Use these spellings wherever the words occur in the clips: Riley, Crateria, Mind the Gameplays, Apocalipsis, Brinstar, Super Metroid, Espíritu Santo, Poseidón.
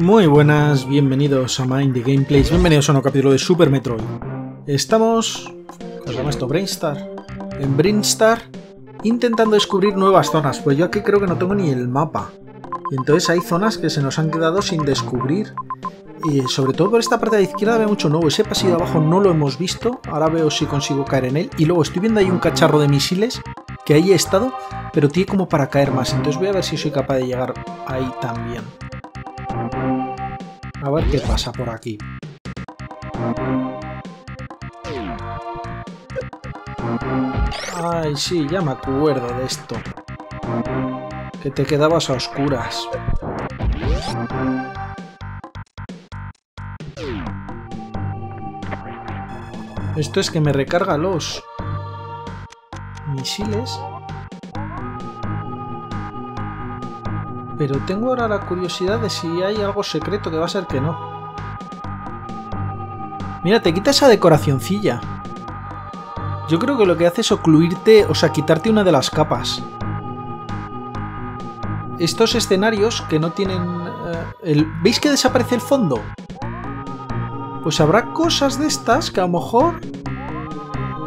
Muy buenas, bienvenidos a Mind the Gameplays, bienvenidos a un nuevo capítulo de Super Metroid. Estamos, ¿cómo se llama esto? Brinstar. En Brinstar, intentando descubrir nuevas zonas, pues yo aquí creo que no tengo ni el mapa. Y entonces hay zonas que se nos han quedado sin descubrir. Y sobre todo por esta parte de la izquierda veo mucho nuevo. Ese pasillo de abajo no lo hemos visto. Ahora veo si consigo caer en él. Y luego estoy viendo ahí un cacharro de misiles, que ahí he estado, pero tiene como para caer más. Entonces voy a ver si soy capaz de llegar ahí también. A ver qué pasa por aquí. Ay, sí, ya me acuerdo de esto. Que te quedabas a oscuras. Esto es que me recarga los misiles. Pero tengo ahora la curiosidad de si hay algo secreto, que va a ser que no. Mira, te quita esa decoracioncilla. Yo creo que lo que hace es ocluirte, o sea, quitarte una de las capas. Estos escenarios que no tienen... ¿Veis que desaparece el fondo? Pues habrá cosas de estas que a lo mejor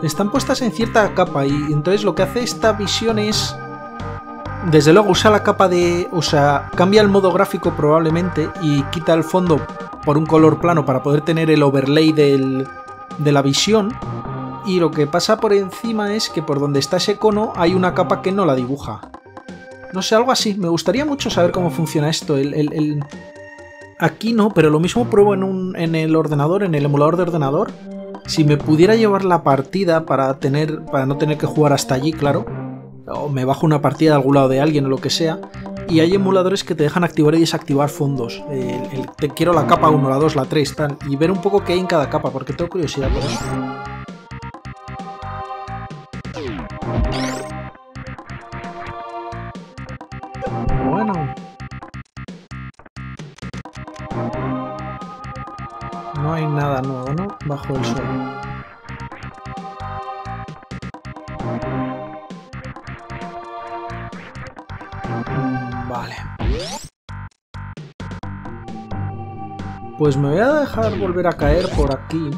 están puestas en cierta capa, y entonces lo que hace esta visión es, desde luego, usa la capa de... o sea, cambia el modo gráfico probablemente y quita el fondo por un color plano para poder tener el overlay de la visión, y lo que pasa por encima es que por donde está ese cono hay una capa que no la dibuja. No sé, algo así. Me gustaría mucho saber cómo funciona esto. Aquí no, pero lo mismo pruebo en el ordenador, en el emulador de ordenador. Si me pudiera llevar la partida para no tener que jugar hasta allí, claro. O me bajo una partida de algún lado de alguien o lo que sea. Y hay emuladores que te dejan activar y desactivar fondos. Te quiero la capa 1, la 2, la 3, tal. Y ver un poco qué hay en cada capa, porque tengo curiosidad por eso. No hay nada nuevo, ¿no? Bajo el suelo. Vale. Pues me voy a dejar volver a caer por aquí.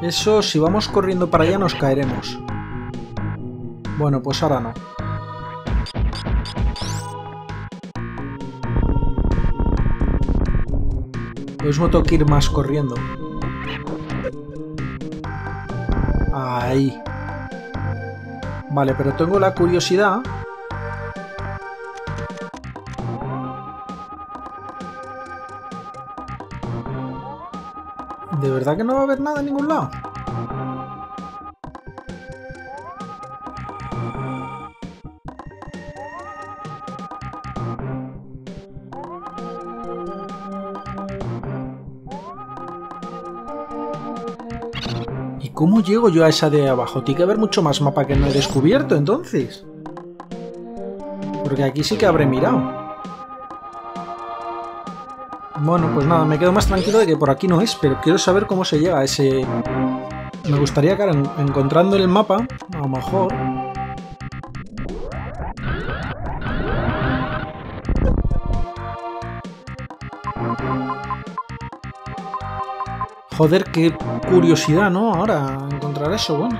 Eso, si vamos corriendo para allá nos caeremos. Bueno, pues ahora no. Lo mismo tengo que ir más corriendo. Ahí. Vale, pero tengo la curiosidad. ¿De verdad que no va a haber nada en ningún lado? ¿Y cómo llego yo a esa de abajo? Tiene que haber mucho más mapa que no he descubierto, entonces. Porque aquí sí que habré mirado. Bueno, pues nada, me quedo más tranquilo de que por aquí no es, pero quiero saber cómo se llega a ese... Me gustaría que encontrando el mapa, a lo mejor... Joder, qué curiosidad, ¿no? Ahora encontrar eso, bueno.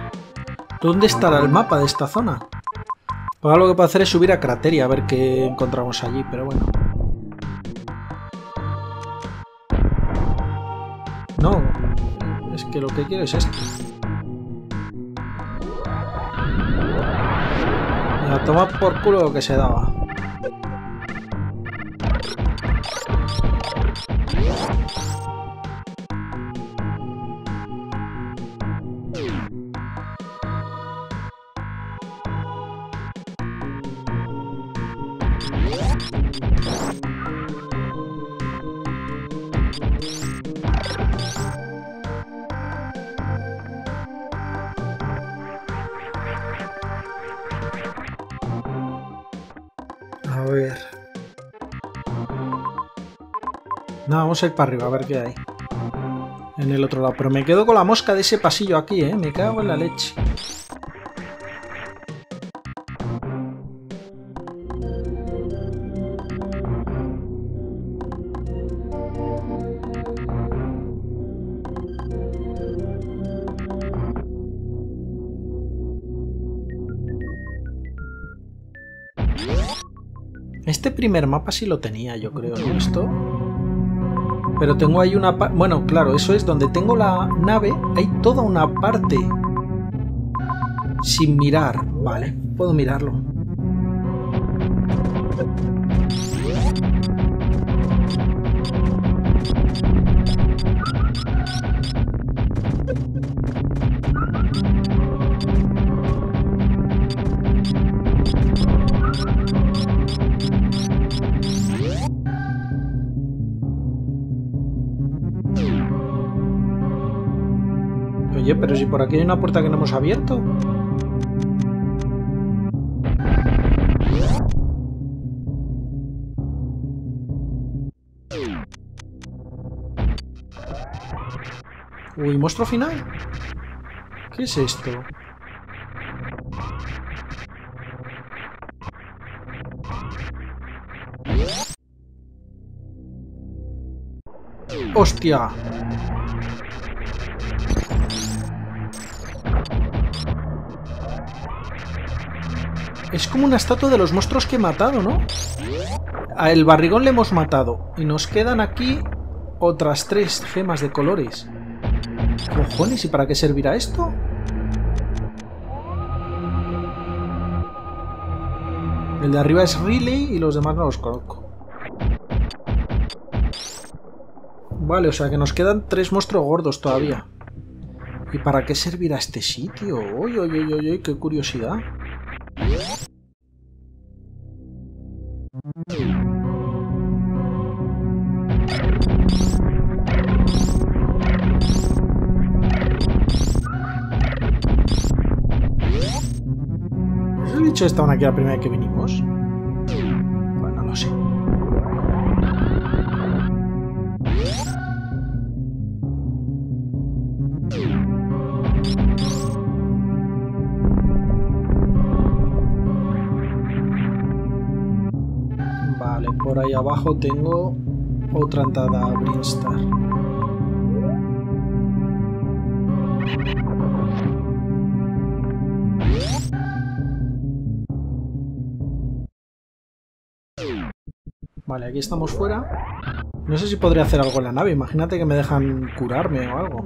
¿Dónde estará el mapa de esta zona? Pues ahora lo que puedo hacer es subir a Crateria a ver qué encontramos allí, pero bueno. No, es que lo que quiero es esto. Y a tomar por culo lo que se daba. A ver. No, vamos a ir para arriba a ver qué hay en el otro lado. Pero me quedo con la mosca de ese pasillo aquí, ¿eh? Me cago en la leche. Este primer mapa sí lo tenía, yo creo, ¿no? Esto. Pero tengo ahí una... Bueno, claro, eso es donde tengo la nave. Hay toda una parte sin mirar. Vale, puedo mirarlo. Pero si por aquí hay una puerta que no hemos abierto. Uy, monstruo final. ¿Qué es esto? ¡Hostia! Es como una estatua de los monstruos que he matado, ¿no? A el barrigón le hemos matado. Y nos quedan aquí otras 3 gemas de colores. Cojones, ¿y para qué servirá esto? El de arriba es Riley y los demás no los conozco. Vale, o sea que nos quedan 3 monstruos gordos todavía. ¿Y para qué servirá este sitio? Oye, oye, oye, oye, qué curiosidad. ¿Los bichos estaban aquí la primera vez que vinimos? Bueno, no sé. Por ahí abajo tengo otra entrada a Brinstar. Vale, aquí estamos fuera. No sé si podría hacer algo en la nave. Imagínate que me dejan curarme o algo.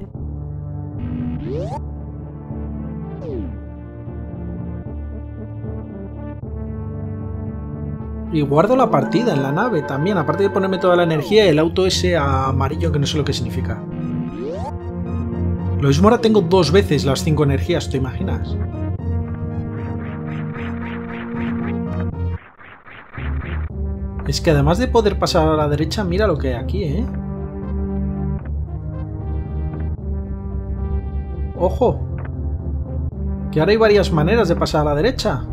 Y guardo la partida en la nave también, aparte de ponerme toda la energía y el auto ese amarillo que no sé lo que significa. Lo mismo ahora tengo 2 veces las 5 energías, ¿te imaginas? Es que además de poder pasar a la derecha, mira lo que hay aquí, ¿eh? ¡Ojo! Que ahora hay varias maneras de pasar a la derecha.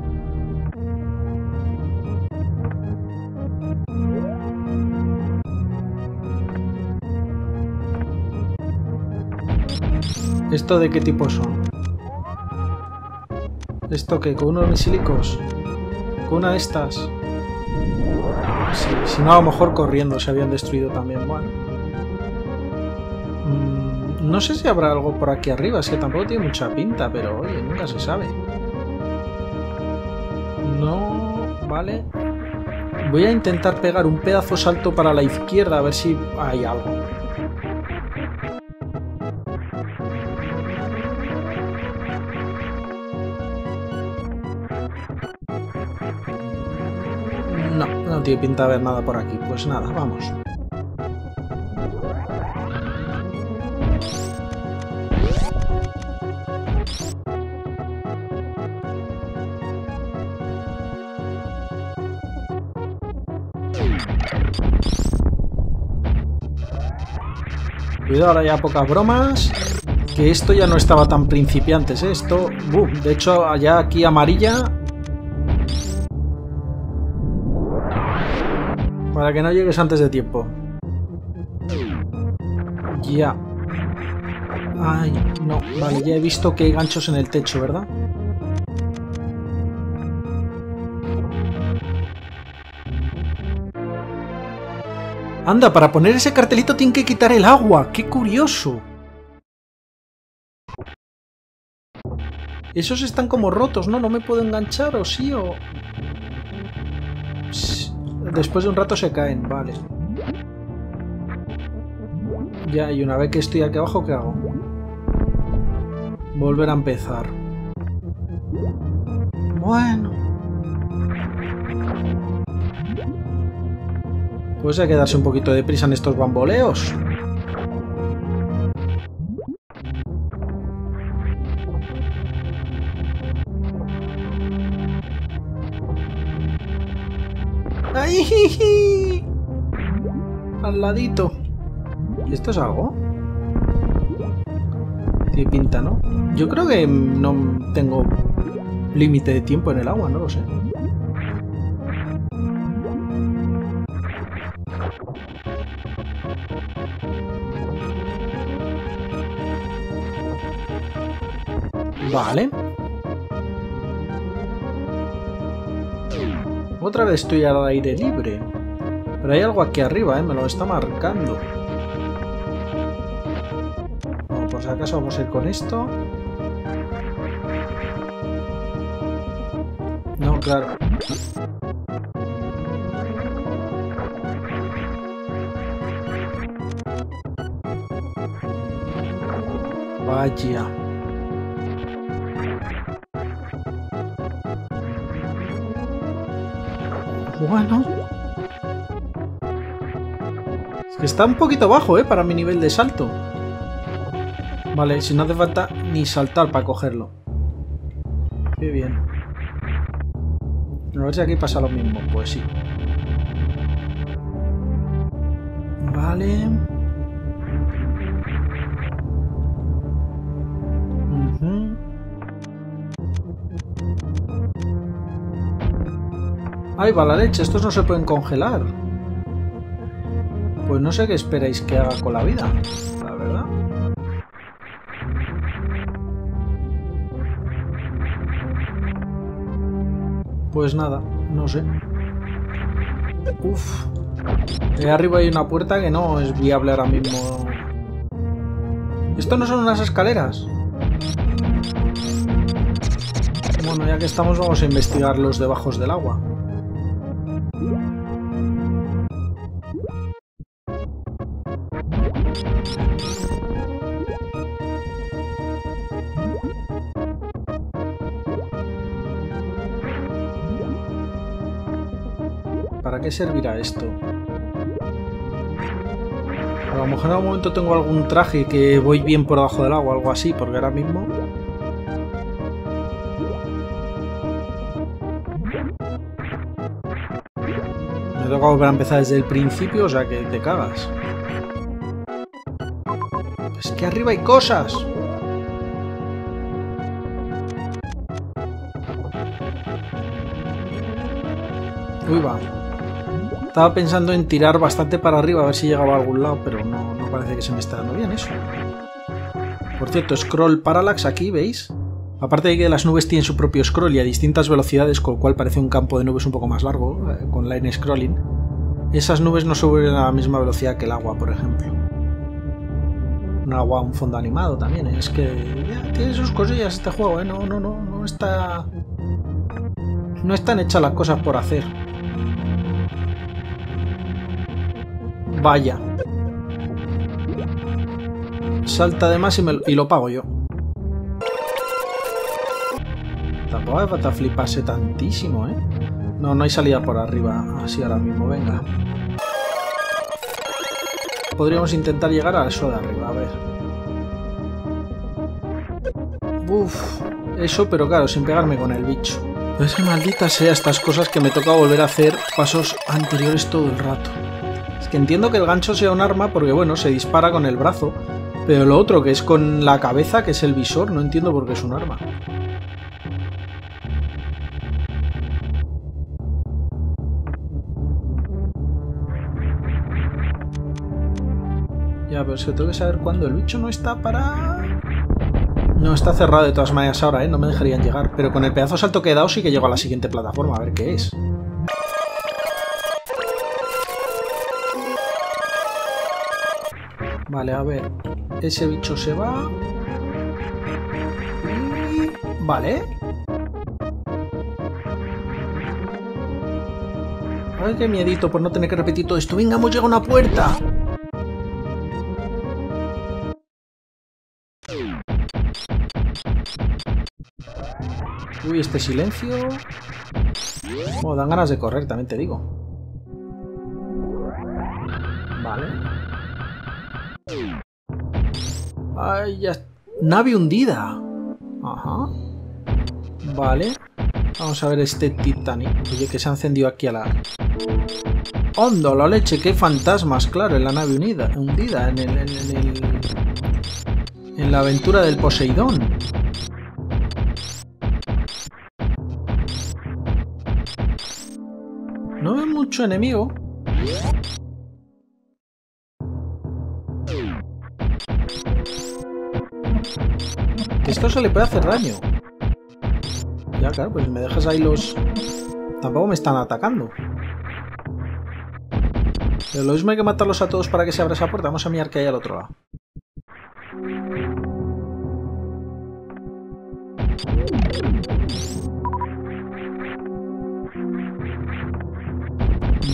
¿Esto de qué tipo son? ¿Esto qué? ¿Con unos misilicos? ¿Con una de estas? Sí, si no, a lo mejor corriendo se habían destruido también. Bueno. No sé si habrá algo por aquí arriba. Es que tampoco tiene mucha pinta, pero oye, nunca se sabe. No... Vale. Voy a intentar pegar un pedazo salto para la izquierda a ver si hay algo. No tiene pinta de haber nada por aquí. Pues nada, vamos. Cuidado, ahora ya pocas bromas. Que esto ya no estaba tan principiante, ¿eh? Esto... de hecho, allá aquí amarilla... Para que no llegues antes de tiempo. Ya. Ay, no. Vale, ya he visto que hay ganchos en el techo, ¿verdad? Anda, para poner ese cartelito tienen que quitar el agua. ¡Qué curioso! Esos están como rotos, ¿no? No me puedo enganchar, ¿o sí? O... Después de un rato se caen, vale. Ya, y una vez que estoy aquí abajo, ¿qué hago? Volver a empezar. Bueno. Pues hay que darse un poquito de prisa en estos bamboleos. ¡Ay! Al ladito. ¿Y esto es algo? Tiene pinta, ¿no? Yo creo que no tengo límite de tiempo en el agua, no lo sé. Vale. Otra vez estoy al aire libre. Pero hay algo aquí arriba, me lo está marcando. Bueno, pues acaso vamos a ir con esto. No, claro. Vaya. Bueno. Es que está un poquito bajo, para mi nivel de salto. Vale, si no hace falta ni saltar para cogerlo. Qué bien. A ver si aquí pasa lo mismo. Pues sí. Vale. ¡Ay, va la leche! Estos no se pueden congelar. Pues no sé qué esperáis que haga con la vida, la verdad. Pues nada, no sé. Uf. De arriba hay una puerta que no es viable ahora mismo. ¿Esto no son unas escaleras? Bueno, ya que estamos vamos a investigar los debajos del agua. ¿Para qué servirá esto? A lo mejor en algún momento tengo algún traje que voy bien por debajo del agua, algo así, porque ahora mismo... Me toca volver a empezar desde el principio, o sea que te cagas. Es que arriba hay cosas. Uy, va. Estaba pensando en tirar bastante para arriba a ver si llegaba a algún lado, pero no parece que se me está dando bien eso. Por cierto, scroll parallax aquí, ¿veis? Aparte de que las nubes tienen su propio scroll y a distintas velocidades, con lo cual parece un campo de nubes un poco más largo, con line scrolling, esas nubes no suben a la misma velocidad que el agua, por ejemplo. Un agua, un fondo animado también, es que ya, tiene sus cosillas este juego, no está... No están hechas las cosas por hacer. Vaya. Salta además y lo pago yo. Tampoco hace falta fliparse tantísimo, ¿eh? No hay salida por arriba. Así ahora mismo, venga. Podríamos intentar llegar a eso de arriba, a ver. Uf, eso, pero claro, sin pegarme con el bicho. Pero es que maldita sea estas cosas que me toca volver a hacer pasos anteriores todo el rato. Es que entiendo que el gancho sea un arma porque, bueno, se dispara con el brazo, pero lo otro que es con la cabeza, que es el visor, no entiendo por qué es un arma. Y Ya, pero es que tengo que saber cuándo. El bicho no está para... No, está cerrado de todas maneras ahora, ¿eh? No me dejarían llegar. Pero con el pedazo de salto que he dado sí que llego a la siguiente plataforma. A ver qué es. Vale, a ver. Ese bicho se va. Y... vale. Ay, qué miedito por no tener que repetir todo esto. Venga, hemos llegado a una puerta. Uy, este silencio... oh, dan ganas de correr, también te digo. Vale. Ay, ya... nave hundida. Ajá. Vale. Vamos a ver este Titanic. Oye, que se ha encendido aquí a la... ¡hondo, la leche! ¡Qué fantasmas! Claro, en la nave hundida. En la aventura del Poseidón. No veo mucho enemigo. Esto se le puede hacer daño. Ya, claro, pues me dejas ahí los... tampoco me están atacando. Pero lo mismo hay que matarlos a todos para que se abra esa puerta. Vamos a mirar qué hay al otro lado.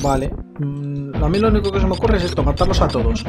Vale, a mí lo único que se me ocurre es esto, matarlos a todos.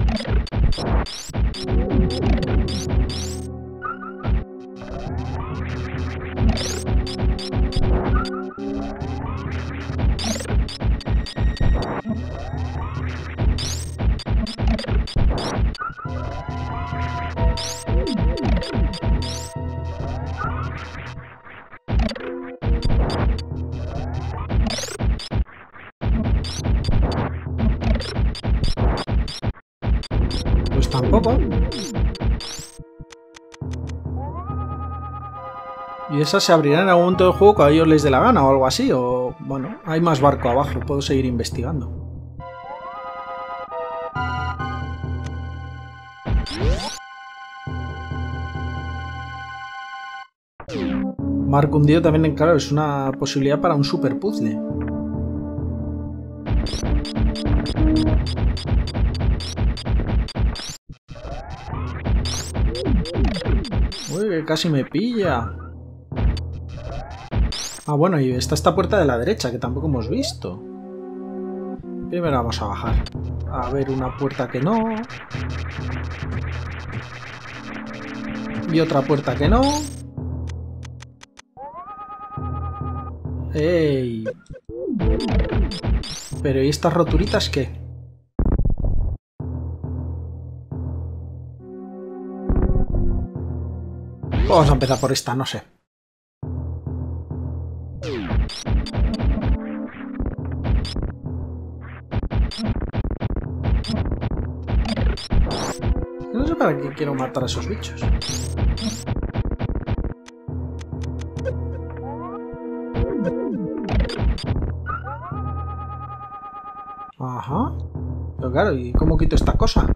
Tampoco. Y esas se abrirán en algún momento del juego cuando a ellos les dé la gana o algo así. O bueno, hay más barco abajo, puedo seguir investigando. Marco hundido también, claro, es una posibilidad para un super puzzle. Uy, que casi me pilla. Ah, bueno, y está esta puerta de la derecha, que tampoco hemos visto. Primero vamos a bajar. A ver, una puerta que no. Y otra puerta que no. ¡Ey! Pero, ¿y estas roturitas qué? Vamos a empezar por esta, no sé. No sé para qué quiero matar a esos bichos. Ajá. Pero claro, ¿y cómo quito esta cosa?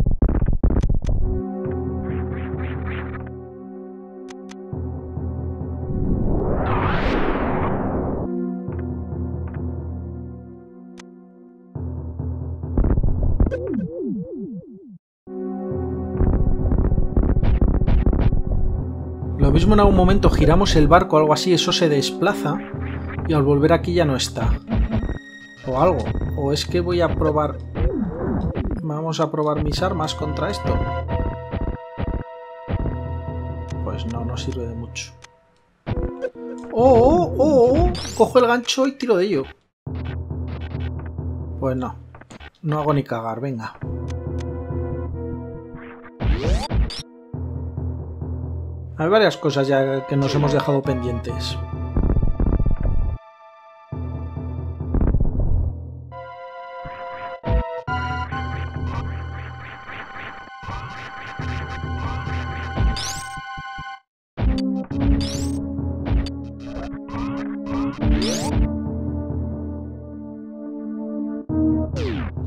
Lo mismo en algún momento giramos el barco o algo así, eso se desplaza y al volver aquí ya no está. O algo. O es que voy a probar... vamos a probar mis armas contra esto. Pues no, no sirve de mucho. ¡Oh, oh, oh! Oh. Cojo el gancho y tiro de ello. Pues no. No hago ni cagar, venga. Hay varias cosas ya que nos hemos dejado pendientes.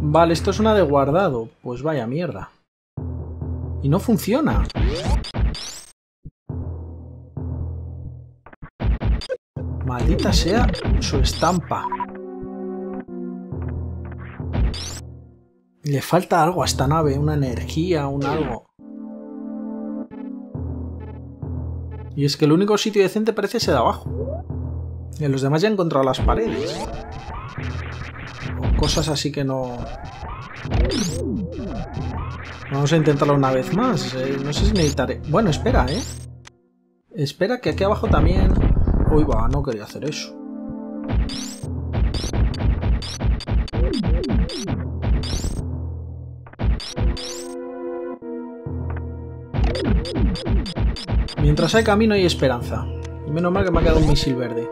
Vale, esto es una de guardado. Pues vaya mierda. Y no funciona. Maldita sea su estampa. Le falta algo a esta nave, una energía, un algo. Y es que el único sitio decente parece ser de abajo. Y los demás ya han encontrado las paredes. O cosas así que no... Vamos a intentarlo una vez más. No sé si necesitaré... Bueno, espera, ¿eh? Espera, que aquí abajo también... Uy, va, no quería hacer eso. Mientras hay camino hay esperanza. Y menos mal que me ha quedado un misil verde.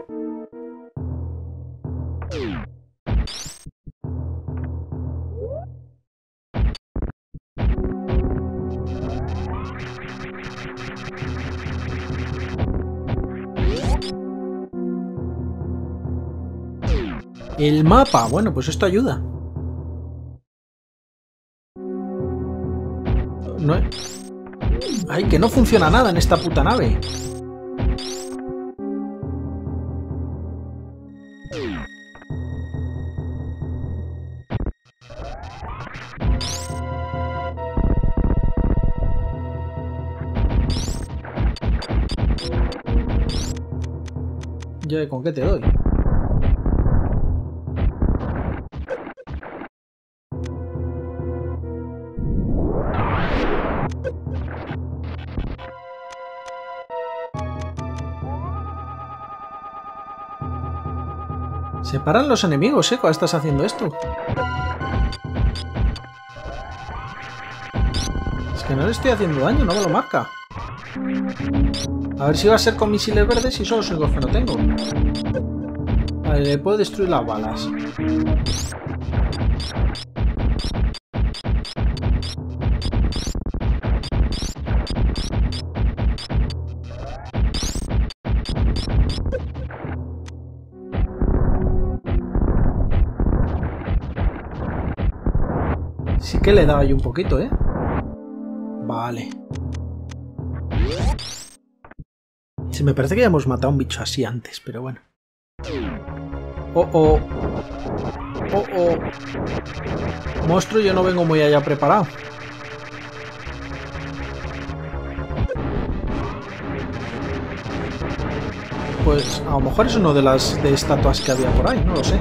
El mapa. Bueno, pues esto ayuda. No, ay, que no funciona nada en esta puta nave. Ya, ¿con qué te doy? Se paran los enemigos, ¿eh? ¿Cuál estás haciendo esto? Es que no le estoy haciendo daño, no me lo marca. A ver si va a ser con misiles verdes y solo soy los que no tengo. Vale, le puedo destruir las balas. Sí que le daba yo un poquito, ¿eh? Vale. Sí, me parece que ya hemos matado a un bicho así antes, pero bueno. ¡Oh, oh! ¡Oh, oh! Monstruo, yo no vengo muy allá preparado. Pues a lo mejor es uno de las de estatuas que había por ahí, no lo sé.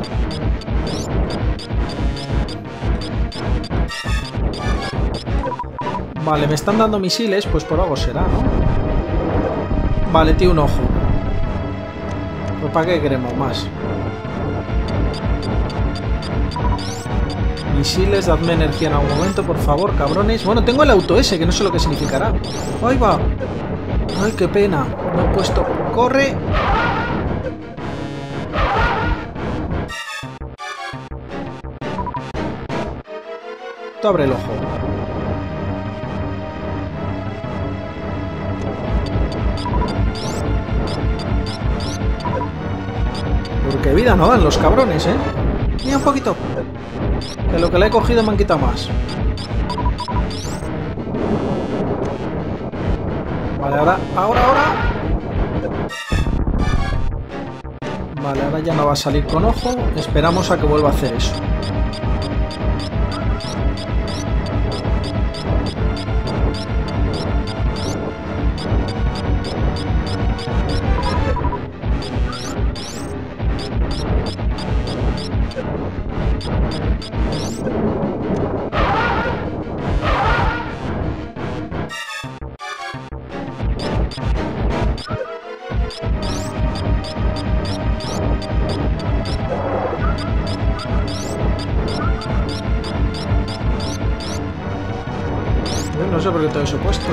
Vale, me están dando misiles, pues por algo será, ¿no? Vale, tío, un ojo. Pues ¿para qué queremos más? Misiles, dadme energía en algún momento, por favor, cabrones. Bueno, tengo el auto ese, que no sé lo que significará. ¡Ahí va! ¡Ay, qué pena! Me he puesto... ¡Corre! Tú abre el ojo. Porque vida no dan los cabrones, ¿eh? Mira un poquito. Que lo que le he cogido me han quitado más. Vale, ahora. Vale, ahora ya no va a salir con ojo. Esperamos a que vuelva a hacer eso. No sé por qué todo eso he puesto.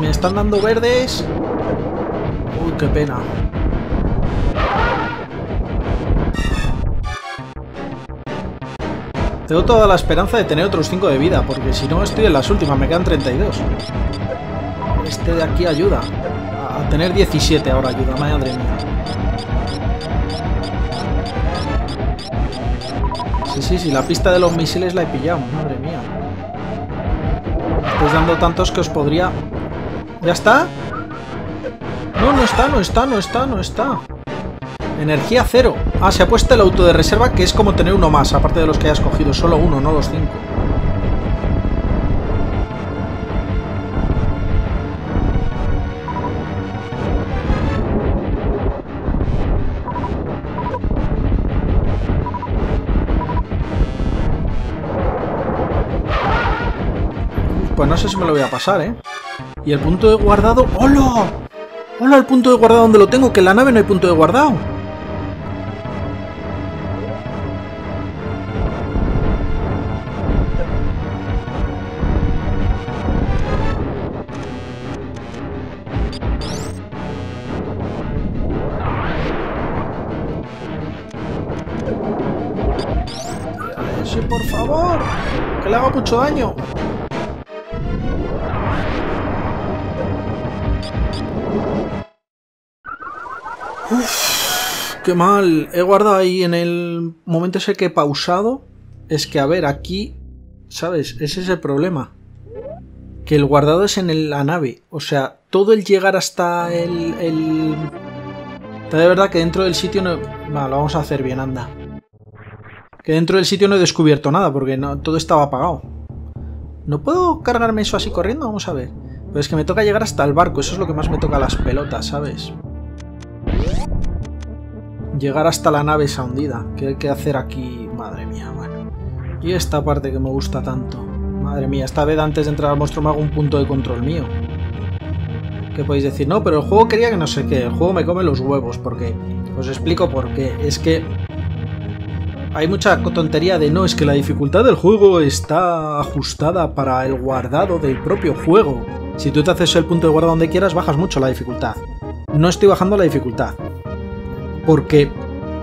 Me están dando verdes. Uy, qué pena. Tengo toda la esperanza de tener otros 5 de vida, porque si no estoy en las últimas, me quedan 32. Este de aquí ayuda. A tener 17 ahora ayuda, madre mía. Sí, la pista de los misiles la he pillado, madre mía. Estáis dando tantos que os podría... ¿Ya está? No, no está. Energía cero. Ah, se ha puesto el auto de reserva, que es como tener uno más, aparte de los que hayas cogido. Solo uno, no los 5. Pues no sé si me lo voy a pasar, ¿eh? Y el punto de guardado... ¡Hola! ¡Hola! El punto de guardado, ¿dónde lo tengo? Que en la nave no hay punto de guardado. ¡Sí, por favor! ¡Que le haga mucho daño! Uf, qué mal. He guardado ahí en el momento ese que he pausado. Es que, a ver, aquí, ¿sabes? Ese es el problema. Que el guardado es en la nave. O sea, todo el llegar hasta el... Está de verdad que dentro del sitio no... Vale, lo vamos a hacer bien, anda. Que dentro del sitio no he descubierto nada, porque no, todo estaba apagado. ¿No puedo cargarme eso así corriendo? Vamos a ver. Pero es que me toca llegar hasta el barco. Eso es lo que más me toca las pelotas, ¿sabes? Llegar hasta la nave esa hundida. ¿Qué hay que hacer aquí? Madre mía, bueno. Y esta parte que me gusta tanto. Madre mía, esta vez antes de entrar al monstruo me hago un punto de control mío. ¿Qué podéis decir? No, pero el juego quería que no sé qué. El juego me come los huevos. Porque os explico por qué. Es que hay mucha tontería de no, es que la dificultad del juego está ajustada para el guardado del propio juego. Si tú te haces el punto de guardado donde quieras, bajas mucho la dificultad. No estoy bajando la dificultad. Porque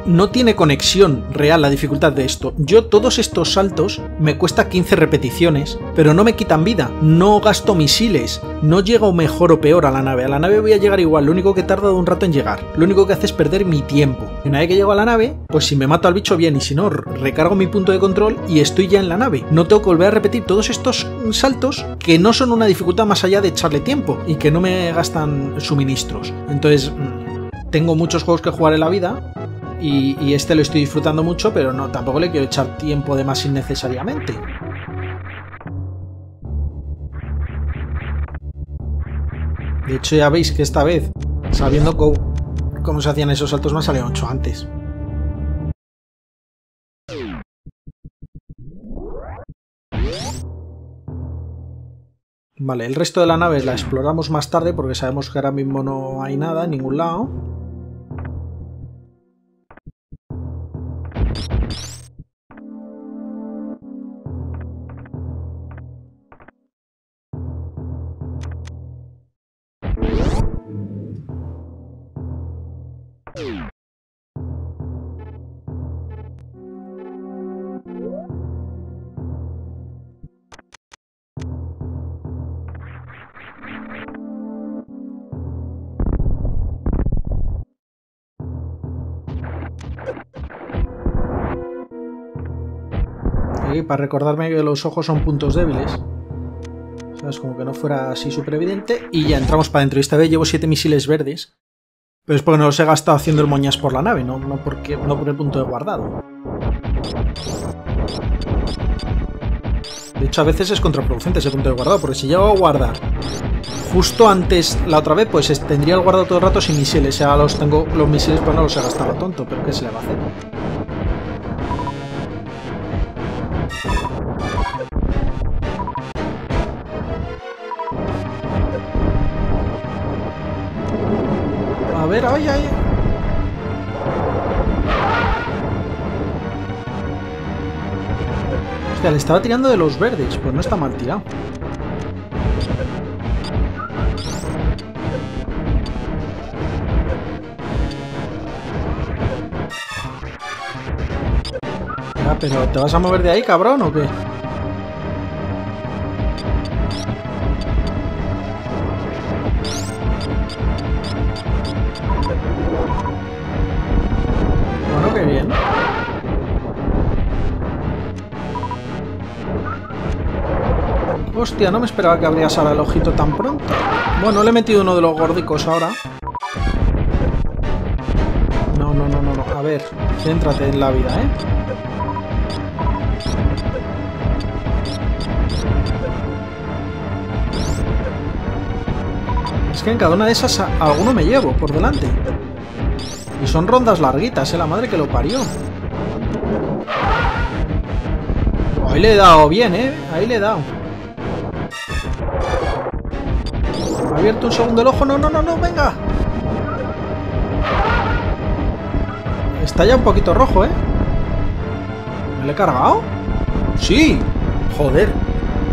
no tiene conexión real la dificultad de esto. Yo todos estos saltos me cuesta 15 repeticiones, pero no me quitan vida, no gasto misiles, no llego mejor o peor a la nave. A la nave voy a llegar igual, lo único que he tardado un rato en llegar. Lo único que hace es perder mi tiempo. Y una vez que llego a la nave, pues si me mato al bicho bien y si no, recargo mi punto de control y estoy ya en la nave. No tengo que volver a repetir todos estos saltos que no son una dificultad más allá de echarle tiempo y que no me gastan suministros. Entonces... tengo muchos juegos que jugar en la vida y este lo estoy disfrutando mucho, pero no, tampoco le quiero echar tiempo de más innecesariamente. De hecho, ya veis que esta vez, sabiendo cómo se hacían esos saltos, me han salido 8 antes. Vale, el resto de la nave la exploramos más tarde porque sabemos que ahora mismo no hay nada en ningún lado. Y para recordarme que los ojos son puntos débiles. ¿Sabes? Como que no fuera así súper evidente. Y ya entramos para dentro. Esta vez llevo 7 misiles verdes. Pero es porque no los he gastado haciendo el moñas por la nave, no por el punto de guardado. De hecho, a veces es contraproducente ese punto de guardado, porque si llego a guardar justo antes la otra vez, pues tendría el guardado todo el rato sin misiles. Ya los tengo, los misiles, pues no los he gastado, tonto, pero ¿qué se le va a hacer? A ver, ay, ay. Hostia, le estaba tirando de los verdes, pues no está mal tirado. Ah, pero ¿te vas a mover de ahí, cabrón, o qué? Bueno, qué bien. Hostia, no me esperaba que abrías ahora el ojito tan pronto. Bueno, le he metido uno de los gordicos ahora. No. A ver, céntrate en la vida, ¿eh? Es que en cada una de esas alguno me llevo por delante. Y son rondas larguitas, ¿eh? La madre que lo parió. Ahí le he dado bien, ¿eh? Ahí le he dado. ¿Ha abierto un segundo el ojo? No, venga. Está ya un poquito rojo, ¿eh? ¿Me lo he cargado? ¡Sí! Joder.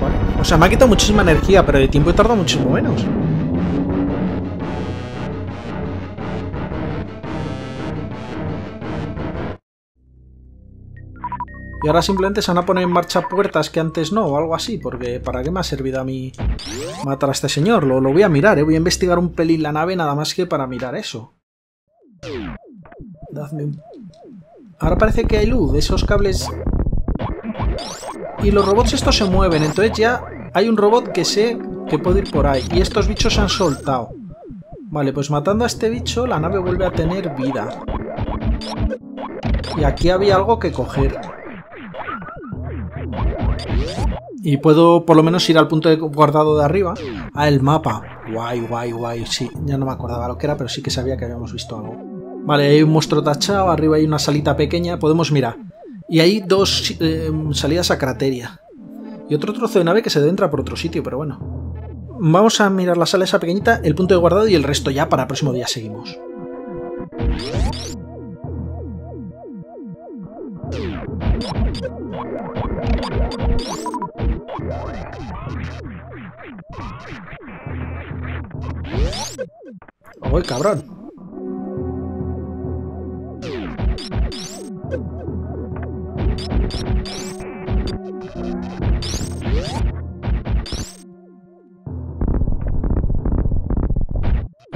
Bueno, o sea, me ha quitado muchísima energía, pero de tiempo he tardado muchísimo menos. Y ahora simplemente se van a poner en marcha puertas que antes no, o algo así, porque ¿para qué me ha servido a mí matar a este señor? Lo voy a mirar, ¿eh? Voy a investigar un pelín la nave nada más que para mirar eso. Dadme un... Ahora parece que hay luz, esos cables... Y los robots estos se mueven, entonces ya hay un robot que sé que puede ir por ahí. Y estos bichos se han soltado. Vale, pues matando a este bicho la nave vuelve a tener vida. Y aquí había algo que coger. Y puedo por lo menos ir al punto de guardado de arriba. Ah, el mapa. Guay. Sí, ya no me acordaba lo que era, pero sí que sabía que habíamos visto algo. Vale, hay un monstruo tachado. Arriba hay una salita pequeña. Podemos mirar. Y hay dos salidas a Crateria. Y otro trozo de nave que se debe entrar por otro sitio, pero bueno. Vamos a mirar la sala esa pequeñita, el punto de guardado y el resto ya para el próximo día seguimos. ¡Uy, cabrón!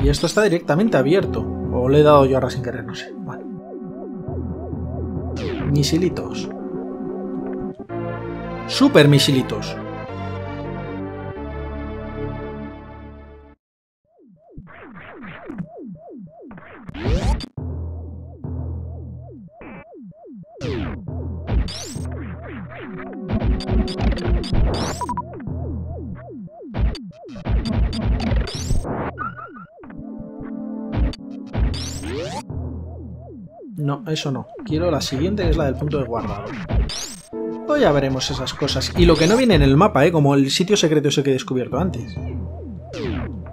Y esto está directamente abierto. O le he dado yo ahora sin querer, no sé. Vale. Misilitos. Super misilitos. No, eso no. Quiero la siguiente, que es la del punto de guardado. Hoy ya veremos esas cosas. Y lo que no viene en el mapa, ¿eh? Como el sitio secreto ese que he descubierto antes.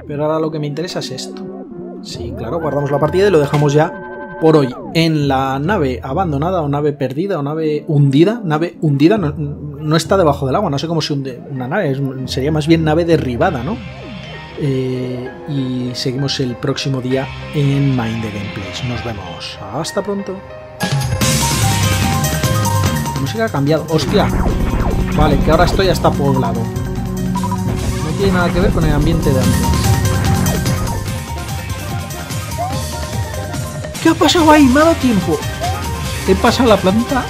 Pero ahora lo que me interesa es esto. Sí, claro, guardamos la partida y lo dejamos ya por hoy. En la nave abandonada, o nave perdida, o nave hundida. Nave hundida no está debajo del agua. No sé cómo se hunde una nave. Sería más bien nave derribada, ¿no? Y seguimos el próximo día en Mind the Gameplays. Nos vemos. Hasta pronto. La música ha cambiado. ¡Hostia! Vale, que ahora estoy hasta poblado. No tiene nada que ver con el ambiente de antes. ¿Qué ha pasado ahí? Me ha dado tiempo. He pasado la planta